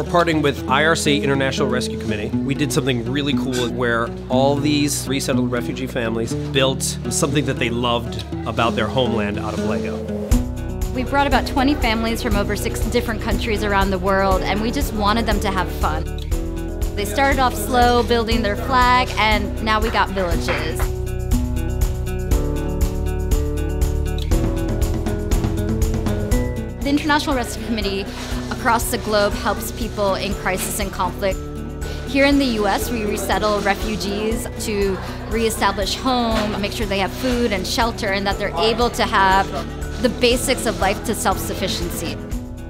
We're partnering with IRC, International Rescue Committee. We did something really cool where all these resettled refugee families built something that they loved about their homeland out of Lego. We brought about 20 families from over 6 different countries around the world, and we just wanted them to have fun. They started off slow, building their flag, and now we got villages. The International Rescue Committee across the globe helps people in crisis and conflict. Here in the US, we resettle refugees to reestablish home, make sure they have food and shelter, and that they're able to have the basics of life to self-sufficiency.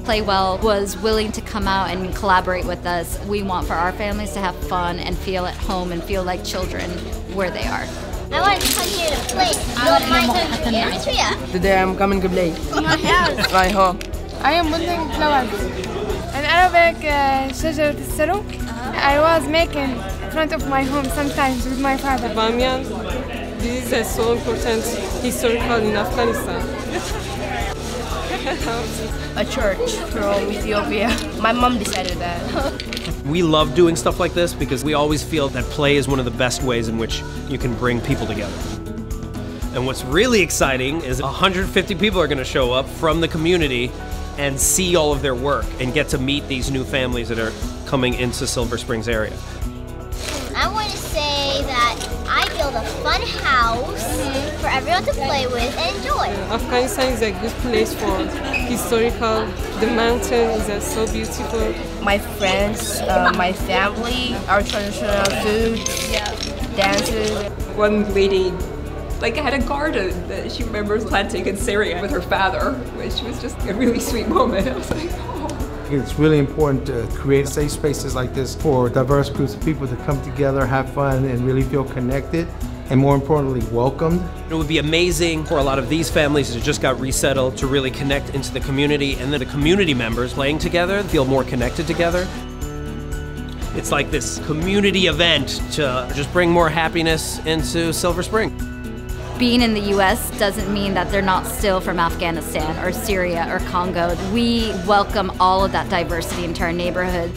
Playwell was willing to come out and collaborate with us. We want for our families to have fun and feel at home and feel like children where they are. I want to come here to play. Not my country, Eritrea. Today I'm coming to play. My house. My home. I am building flowers. An Arabic shajarat al-saru. I was making in front of my home sometimes with my father. Bamiyan. This is so important historical in Afghanistan. A church from Ethiopia. My mom decided that. We love doing stuff like this because we always feel that play is one of the best ways in which you can bring people together. And what's really exciting is 150 people are going to show up from the community and see all of their work and get to meet these new families that are coming into Silver Springs area. I want to say that I build a fun house for everyone to play with and enjoy. Afghanistan is a good place for historical. The mountains are so beautiful. My friends, my family, our traditional food, dances. One lady had a garden that she remembers planting in Syria with her father, which was just a really sweet moment. I was like, oh. It's really important to create safe spaces like this for diverse groups of people to come together, have fun, and really feel connected, and more importantly, welcomed. It would be amazing for a lot of these families that just got resettled to really connect into the community, and then the community members playing together feel more connected together. It's like this community event to just bring more happiness into Silver Spring. Being in the U.S. doesn't mean that they're not still from Afghanistan or Syria or Congo. We welcome all of that diversity into our neighborhood.